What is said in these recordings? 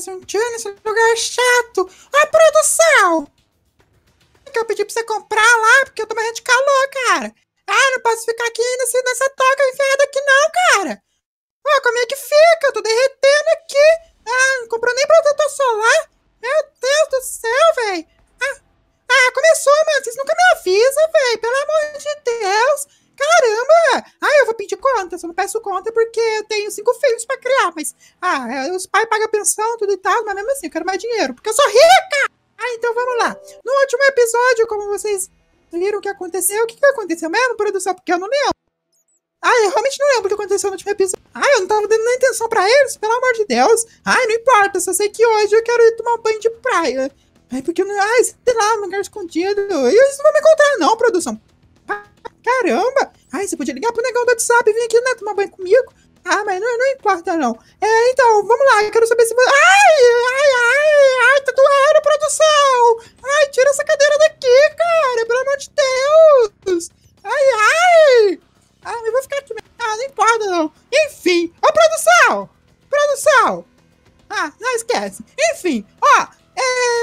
mais um dia nesse lugar chato. Ó, produção! Que eu pedi pra você comprar lá, porque eu tô morrendo de calor, cara. Ah, não posso ficar aqui nessa toca enfiada aqui não, cara. Ó, como é que fica? Eu tô derretendo aqui. Ah, não comprou nem protetor solar. Meu Deus do céu, velho. Ah, começou, mano. Vocês nunca me avisam, velho. Pelo amor de Deus. Caramba. Ah, eu vou pedir conta. Só não peço conta porque eu tenho 5 filhos pra criar. Mas, os pais pagam pensão, tudo e tal. Mas mesmo assim, eu quero mais dinheiro, porque eu sou rica. Ah, então vamos lá. No último episódio, como vocês viram o que aconteceu. O que aconteceu mesmo, produção? Porque eu não lembro. Ah, eu realmente não lembro o que aconteceu no último episódio. Ah, eu não tava dando nem atenção pra eles, pelo amor de Deus. Ai, não importa, só sei que hoje eu quero ir tomar um banho de praia. Ai, porque eu não... Ai, sei lá, um lugar escondido. E eles não vão me encontrar não, produção. Caramba. Ai, você podia ligar pro negão do WhatsApp e vir aqui, né, tomar banho comigo. Ah, mas não importa não. É, então, vamos lá, eu quero saber se... Ai, tá doendo, produção. Ai, tira essa cadeira daqui, cara, pelo amor de Deus. Ai, eu vou ficar aqui. Ah, não importa não. Enfim, ó, produção. Ah, não esquece. Enfim, ó,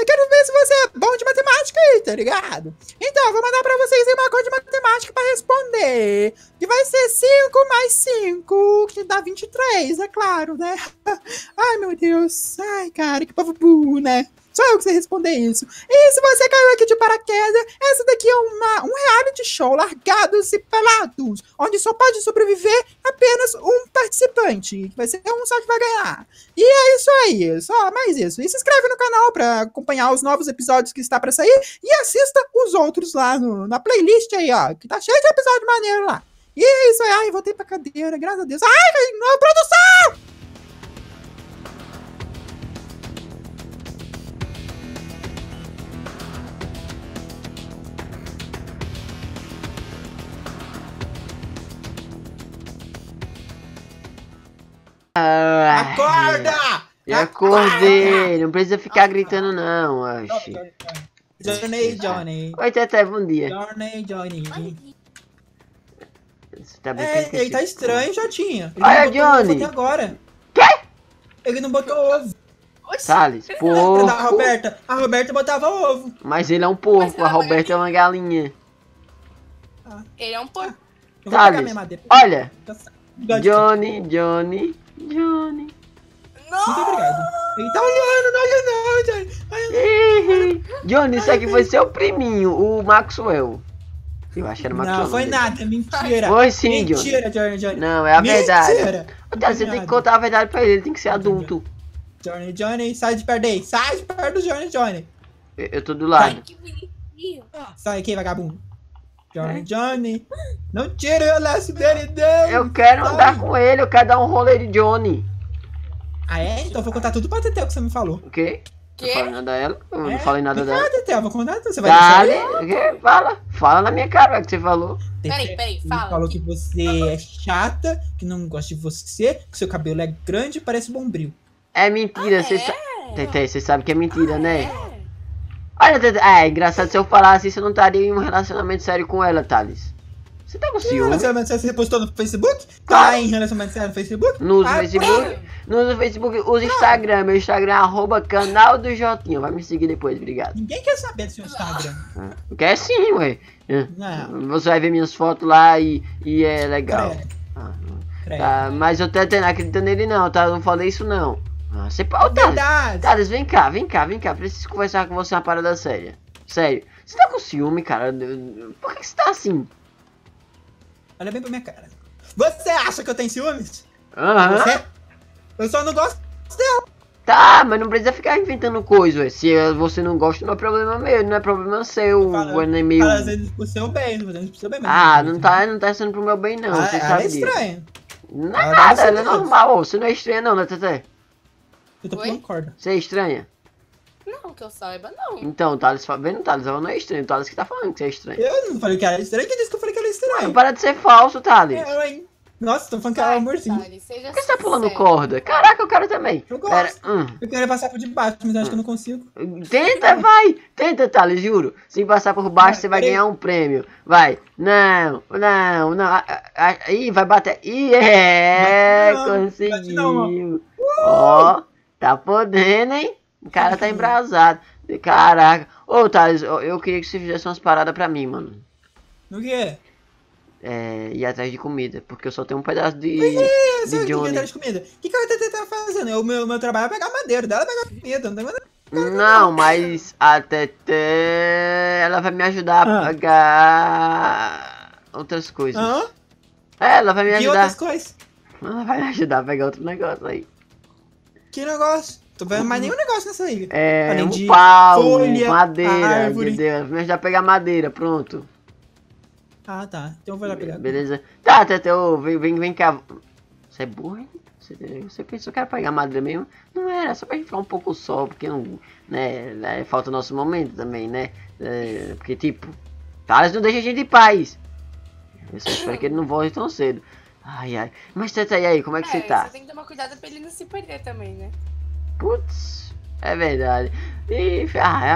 quero ver se você é bom de matemática aí, tá ligado? Então, eu vou mandar pra vocês uma conta de matemática pra responder. Que vai ser 5 mais 5, que dá 23, é claro, né? Ai, meu Deus. Ai, cara, que povo burro, né? Só eu que sei responder isso. E se você caiu aqui de paraquedas, essa daqui é um reality show, Largados e Pelados, onde só pode sobreviver apenas um participante. Vai ser um só que vai ganhar. E é isso aí, só mais isso. E se inscreve no canal pra acompanhar os novos episódios que está pra sair e assista os outros lá na playlist aí, ó, que tá cheio de episódio maneiro lá. E é isso aí. Ai, voltei pra cadeira, graças a Deus. Ai, não, produção! Acorda! Eu acordei, não precisa ficar gritando não, acho. Johnny. Oi, Tete, bom dia. Johnny. Você tá ele tá estranho, Jotinha. Olha, Johnny. Até agora. Quê? Ele não botou ovo. Salles, porco. A Roberta botava ovo. Mas ele é um porco, a Roberta é uma galinha. Ele é um porco. Salles, olha. Johnny. Não. Muito obrigado. Ele tá olhando, não olha não, Johnny. Johnny, isso aqui foi seu priminho, o Maxwell. Eu acho que era o Maxwell. Não, foi nada, mentira. Foi sim, Johnny. Mentira, Johnny. Não, é a verdade. Mentira. Você tem que contar a verdade pra ele tem que ser adulto. Johnny, sai de perto aí. Sai de perto do Johnny. Eu tô do lado. Sai aqui, vagabundo. Johnny, não tira o laço dele. Eu quero andar com ele, eu quero dar um rolê de Johnny. Ah é? Então eu vou contar tudo pra Teteu que você me falou. O quê? Não falei nada dela, eu não falei nada dela. Ah, Teteu, eu vou contar tudo, você vai deixar ele? Fala na minha cara, o que você falou. Peraí, fala. Ele falou que você é chata, que não gosta de você, que seu cabelo é grande e parece bombril. É mentira, Teteu, você sabe que é mentira, né? Olha, é engraçado, se eu falasse isso, eu não estaria em um relacionamento sério com ela, Thales. Você tá com ciúme? Relacionamento sério, você postou no Facebook? Tá em relacionamento sério no Facebook? No Facebook, usa Instagram. Meu Instagram é @canaldojotinha. Vai me seguir depois, obrigado. Ninguém quer saber do seu Instagram. Quer sim, ué. Você vai ver minhas fotos lá e é legal. Tá, mas eu até não acredito nele não, tá? Eu não falei isso não. Ah, você... Ô, Thales, vem cá. Preciso conversar com você uma parada séria. Sério. Você tá com ciúme, cara? Por que você tá assim? Olha bem pra minha cara. Você acha que eu tenho ciúmes? Você? Eu só não gosto dela. Tá, mas não precisa ficar inventando coisa. Se você não gosta, não é problema meu. Não é problema seu. Não é meio... Tá fazendo pro seu bem, não tá sendo pro meu bem, não. Você sabe disso. Ela é estranha. Não é nada, ela é normal. Você não é estranha, não, né, Tete? Eu tô pulando corda. Você é estranha? Não, que eu saiba, não. Então, o Thales, vendo o Thales, ela não é estranha. O Thales que tá falando que você é estranho. Eu não falei que ela é estranha, quem disse que eu falei que ela é estranha? Não, para de ser falso, Thales. Nossa, tô falando que ela é amorzinho. Por que você tá pulando corda? Caraca, eu quero também. Eu gosto. Eu quero passar por debaixo, mas acho que eu não consigo. Tenta, vai. Tenta, Thales, juro. Se passar por baixo, você vai ganhar um prêmio. Vai. Não. Ih, vai bater. Ih, conseguiu. Ó. Tá podendo, hein? O cara tá embrasado. Caraca. Ô, Thales, eu queria que você fizesse umas paradas pra mim, mano. No quê? É, ir atrás de comida, porque eu só tenho um pedaço de... Pois é, de que ir atrás de comida. O que eu tentar fazendo? O meu trabalho é pegar madeira, dela pegar comida, não tem madeira. Não, mas a Tetê, ela vai me ajudar a pegar outras coisas. É, ela vai me ajudar. E outras coisas? Ela vai me ajudar a pegar outro negócio aí. Que negócio? Tô vendo mais nenhum negócio nessa ilha. É, além de pau, folha, madeira, árvore. Entendeu? Ela vai me ajudar a pegar madeira, pronto. Ah, tá. Então eu vou lá pegar. Beleza. Tá, Tetê, vem cá. Você é burro, hein? Você pensou que era pra pegar madeira mesmo? Não era, só pra gente ficar um pouco só, porque não, né, falta o nosso momento também, né? É, porque, tipo, Thales não deixa a gente em paz. Eu só espero que ele não volte tão cedo. Ai, ai. Mas, Teta, e aí, como é que você tá? Você tem que tomar cuidado pra ele não se perder também, né? Putz, é verdade. E,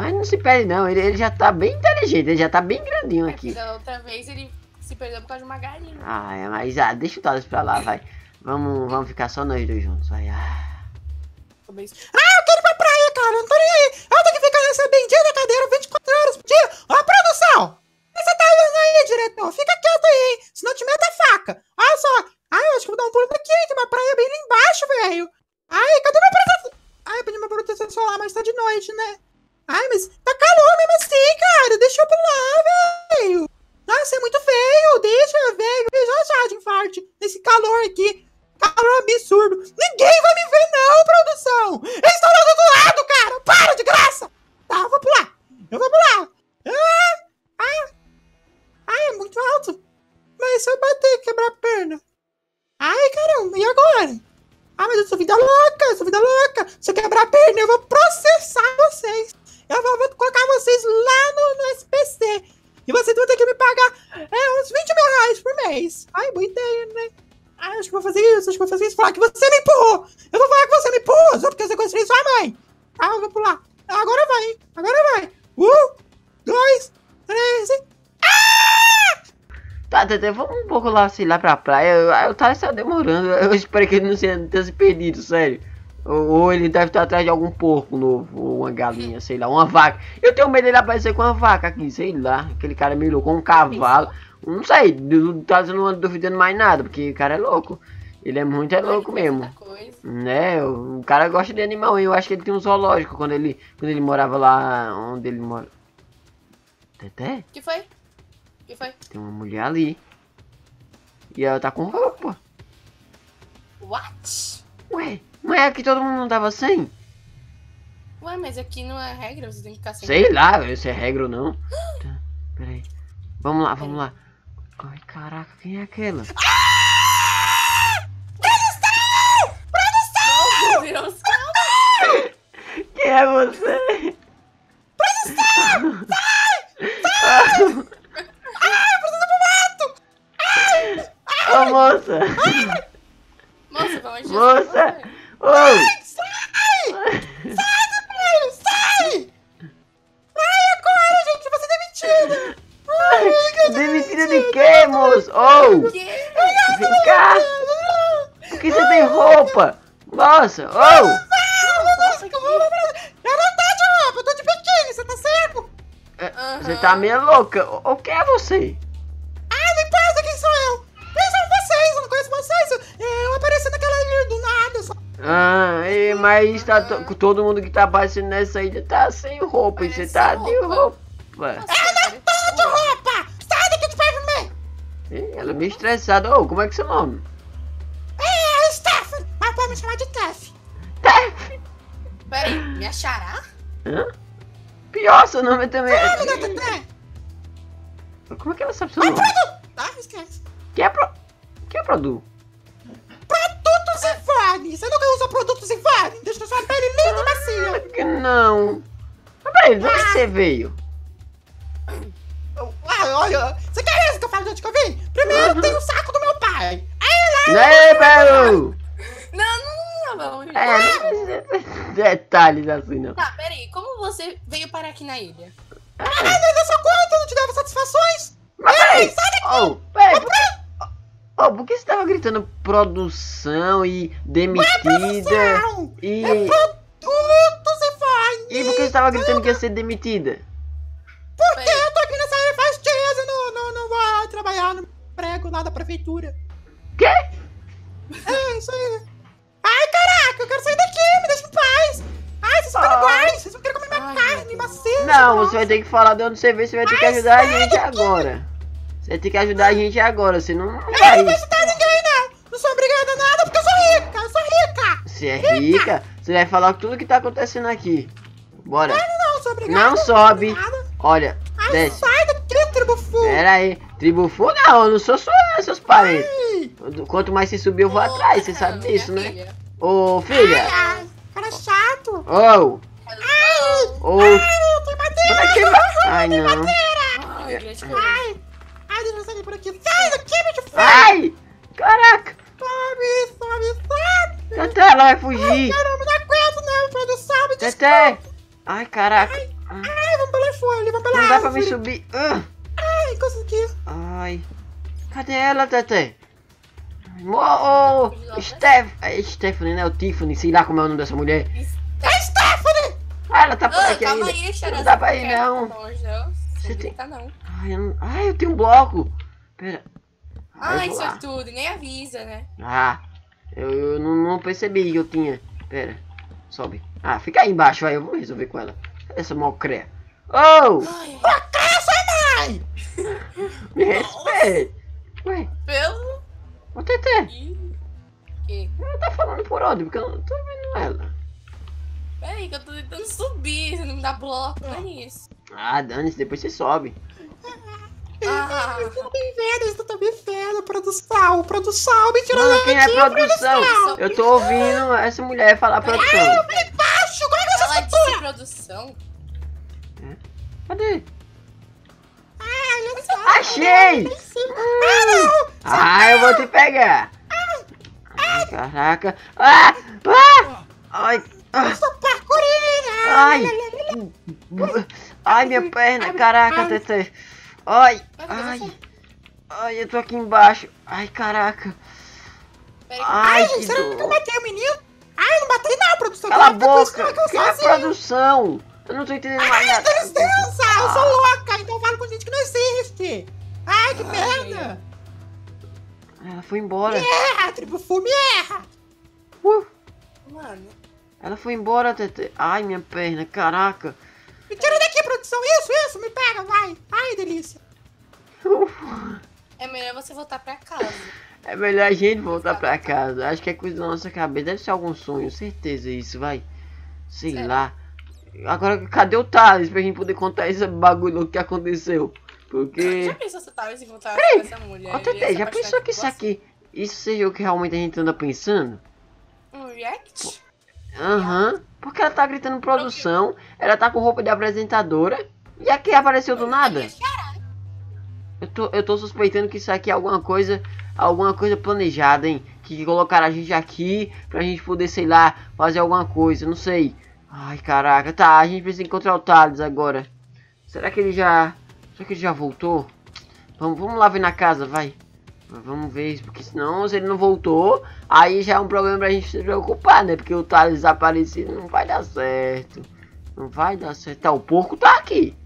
mas não se perde, não. Ele já tá bem inteligente, ele já tá bem grandinho aqui. Da outra vez ele se perdeu por causa de uma galinha. Ai, mas deixa o Thales pra lá, vai. Vamos ficar só nós dois juntos, vai. Eu quero ir pra praia, cara, eu não tô nem aí. Eu tenho que ficar nessa bendita cadeira 24 horas por dia. Ó, produção, você tá olhando aí, diretor? Fica quieto aí, hein? Senão te meto a faca. Olha só. Ai, eu acho que vou dar um pulo daqui, hein? Tem uma praia bem lá embaixo, velho. Ai, cadê meu protetor? Ai, eu pedi meu protetor solar, mas tá de noite, né? Ai, mas tá calor mesmo assim, cara. Deixa eu pular, velho. Nossa, é muito feio. Deixa, velho. Já de infarte. Nesse calor aqui. Calor absurdo! Ninguém vai me ver não, produção! Eles estão do outro lado, cara! Para de graça! Tá, eu vou pular! Eu vou pular! É muito alto! Mas se eu bater, quebrar a perna! Ai, caramba! E agora? Ai, meu Deus, sou vida louca! Sou vida louca! Se eu quebrar a perna, eu vou processar vocês! Eu vou colocar vocês lá no SPC! E vocês vão ter que me pagar uns 20 mil reais por mês! Ai, boa ideia, né? Ah, acho que vou fazer isso, acho que vou fazer isso. Falar que você me empurrou. Eu vou falar que você me empurrou, só porque você construiu sua mãe. Ah, eu vou pular. Agora vai, hein? Agora vai. 1, 2, 3 e... Ah! Tá, Tetê, vamos um pouco lá, sei lá, pra praia. O Thales tá demorando. Eu espero que ele não tenha se perdido, sério. Ou ele deve estar atrás de algum porco novo, ou uma galinha, sei lá, uma vaca. Eu tenho medo dele aparecer com uma vaca aqui, sei lá. Aquele cara me loucou, um cavalo. Não sei, eu não ando duvidando mais nada, porque o cara é louco. Ele é muito louco mesmo. Né? O cara gosta de animal, eu acho que ele tem um zoológico quando ele morava lá onde ele mora. Tetê? Que foi? Que foi? Tem uma mulher ali. E ela tá com roupa. What? Ué, não é que todo mundo não tava sem? Ué, mas aqui não é regra, você tem que ficar sem. Sei lá, se é regra ou não. Tá, peraí. Vamos lá, vamos lá. Ai, caraca, quem é aquela? Ah! Produção! Produção! Meu Deus! Quem é você? Produção! Sai! Sai! Ai, produção pro mato! Ai! Ai! Ô, moça! Ai! Moça, vamos ajudar! Moça! Oi! Sai! Sai! Sai! Sai! Agora, gente, você é demitida! Demitida de quê, moço? Oh! Vem cá! Por que você tem roupa? Nossa! Oh! Eu não tô de roupa, eu tô de biquíni, você tá cego? Você tá meio louca. O que é você? Ah, me passa, quem sou eu? Quem são vocês? Eu não conheço vocês. Eu apareci naquela ilha do nada só. Ah, mas tá todo mundo que tá aparecendo nessa ilha tá sem roupa e você tá de roupa. Ela é meio estressada. Ô, como é que é seu nome? É Steph, mas pode me chamar de Tef. Tef? Peraí, me achará? Hã? Pior, seu nome também. Como é que ela sabe seu nome? Ah, esquece. Que é Produ? Produtos Ivani! Você nunca usou produtos Ivani? Deixa sua pele linda e macia. Que não. Mas peraí, de onde você veio? Olha, você quer isso que eu falo de onde que eu vim? Primeiro tem o saco do meu pai. Aí lá. Não. Não detalhes assim, não. Tá, peraí, como você veio parar aqui na ilha? Ah, meu Deus, só quanto? Eu não te dava satisfações? Mas peraí, sai daqui! Oh, peraí, Bobo, por que você tava gritando produção e demitida? Produção! E... é produto, se faz! E por que você tava gritando que ia ser demitida? Porque eu tô aqui nessa fasteza, não vou trabalhar no prego lá da prefeitura. Quê? É, isso aí. Ai, caraca, eu quero sair daqui, me deixa em paz! Ai, vocês são iguais, vocês não querem comer minha carne, macete! Não, você vai ter que falar de onde você veio, você vai ter que ajudar a gente agora. Você vai ter que ajudar a gente agora, senão não vai. Eu não vou ajudar ninguém, não. Não sou obrigada a nada, porque eu sou rica, Você é rica? Você vai falar tudo o que tá acontecendo aqui. Bora. Não sou obrigada. Não sobe. Olha, ai, desce. Sai daqui, tribufu. Pera aí. Tribufu não, eu não sou seus parentes. Quanto mais você subir, eu vou atrás, você sabe disso, né? Ô, filha. Ai, cara chato. Ô. Ai, eu tenho madeira. Ai, não. Ai. Ai, deixa eu sair por aqui. Sai daqui, bicho feio! Ai! Caraca! Sobe, sobe! Tete, ela vai fugir! Ai, caramba, não aguento não, produção, me desculpa! Ai, caraca! Ai, ai, vamos pela folha, vamos pela árvore! Não dá pra me subir! Ai, consegui! Ai! Cadê ela, Tete? Stephanie, né? O Tiffany, sei lá como é o nome dessa mulher! É Stephanie! Ah, ela tá por aqui ainda! Não dá pra ir não! Você tem... ai, eu não... ai, eu tenho um bloco. Pera. Ai, isso é tudo. Nem avisa, né? Ah, eu não percebi que eu tinha. Pera. Sobe. Ah, fica aí embaixo. Aí eu vou resolver com ela. Essa malcré. Oh! Ai. Me respeita. Ué. Pelo? Ô, Tete. Que? Ela tá falando por onde? Porque eu não tô vendo ela. Peraí, que eu tô tentando subir. Você não me dá bloco. Não é isso. Ah, dane-se, depois você sobe. Ah, eu tô bem velho, eu tô bem velho, produção, me tirou daqui, produção. Eu tô ouvindo essa mulher falar produção. Ai, eu me baixo, como é que você escutou? Produção? Cadê? Ai, eu não sei. Achei! Ah, eu vou te pegar. Ai, caraca. Ah, ah, ai. Eu sou parkourina. Ai. Ai, minha perna, caraca, Tete. Ai, ai, ai, eu tô aqui embaixo. Ai, caraca. Ai, será que eu matei o menino? Ai, eu não matei não, produção. Cala a boca, que é produção? Eu não tô entendendo mais nada. Ai, licença, eu sou louca, então eu falo com gente que não existe. Ai, que merda. Ela foi embora. Me erra, tribufu, me erra. Mano. Ela foi embora, Tete. Ai, minha perna, caraca. Me tira daqui, produção! Isso, me pega, vai! Ai, delícia! É melhor você voltar pra casa. É melhor a gente voltar pra casa. Acho que é coisa da nossa cabeça. Deve ser algum sonho, certeza isso, vai. Sei lá. Agora, cadê o Thales pra gente poder contar esse bagulho que aconteceu? Porque... já pensou se o Thales encontrar essa mulher? Ô, Tete, já pensou que isso aqui... isso seja o que realmente a gente anda pensando? Um react? Aham. Porque ela tá gritando produção, ela tá com roupa de apresentadora, e aqui apareceu do nada. Eu tô suspeitando que isso aqui é alguma coisa planejada, hein? Que colocaram a gente aqui pra gente poder, sei lá, fazer alguma coisa, não sei. Ai, caraca, tá, a gente precisa encontrar o Thales agora. Será que ele já voltou? Vamos lá ver na casa, vai. Vamos ver isso, porque senão, se ele não voltou, aí já é um problema pra gente se preocupar, né? Porque o Thales desaparecido não vai dar certo. Não vai dar certo. Tá, o porco tá aqui.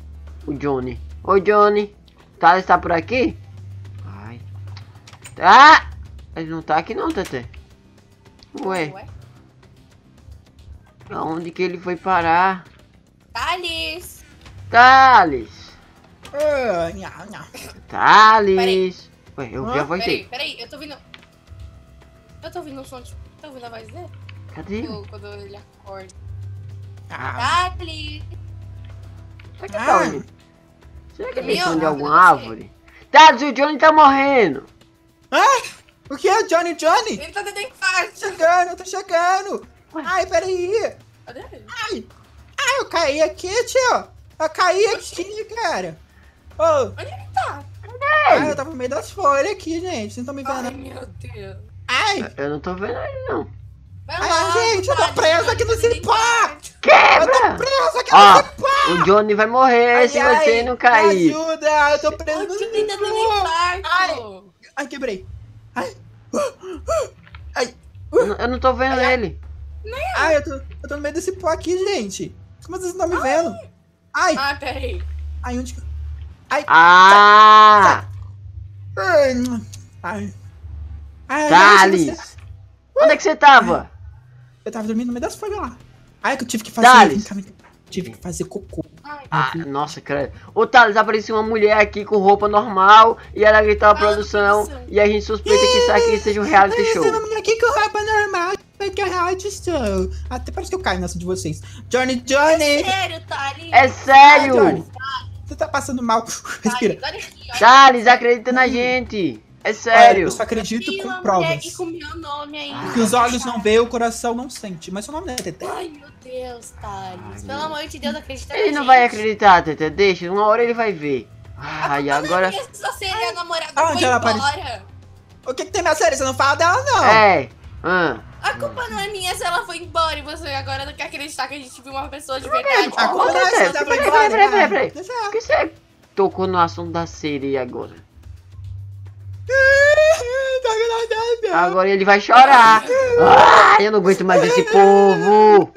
O Johnny. Oi, Johnny. O Thales tá por aqui? Ai. Tá. Ele não tá aqui não, Tete. Ué. Aonde que ele foi parar? Thales. Thales. Ué, eu já voltei. Peraí, eu tô ouvindo. Eu tô ouvindo o som de... tá ouvindo a voz dele? Cadê? Quando ele acorda. Thales! Será que tá onde? Será que ele tá de alguma árvore? Thales, o Johnny tá morrendo! Ah! O que é, Johnny? Ele tá dentro de casa! Eu tô chegando! Ué? Ai, peraí! Cadê ele? Ai, eu caí aqui, tio! Eu caí aqui, cara! Oh. Onde ele tá? Ai, eu tava no meio das folhas aqui, gente. Vocês não estão me vendo? Ai, meu Deus. Ai. Eu não tô vendo ele, não. Ai, gente, eu tô preso aqui no cipó. Quebra! Eu tô preso aqui no cipó. O Johnny vai morrer se você não cair. Ajuda, eu tô preso no cipó. Ai, quebrei. Ai! Ai! Eu não tô vendo ele. Ai, eu tô no meio desse pó aqui, gente. Como vocês não estão me vendo? Ai! Ah, peraí. Ai, onde que... Ai! Ah! Sai, sai. Ai! Ai! Thales! Você... Onde é que você tava? Ai. Eu tava dormindo no meio das folhas lá. Ai, que eu tive que fazer... Thales! Tive que fazer cocô. Ah, nossa, credo. Ô, Thales, apareceu uma mulher aqui com roupa normal e ela gritava a produção e a gente suspeita que isso aqui seja um reality show. Apareceu uma mulher aqui com roupa normal que é um reality show. Até parece que eu caio nessa de vocês. Johnny! É sério, Thales! É sério! Johnny, você tá passando mal. Respira. Thales, acredita na gente. É sério. Olha, eu só acredito com provas. Que os olhos não veem, o coração não sente. Mas seu nome não é Tete. Ai, meu Deus, Thales. Pelo amor de Deus, acredita na gente. Ele não vai acreditar, Tete. Deixa, uma hora ele vai ver. Ai, agora... Onde ela apareceu? O que que tem na série? Você não fala dela, não. É. A culpa não é minha se ela foi embora e você agora não quer acreditar que a gente viu uma pessoa de verdade. A culpa não é essa. Peraí. Por que você tocou no assunto da série agora? Agora ele vai chorar. Ah, eu não aguento mais esse povo.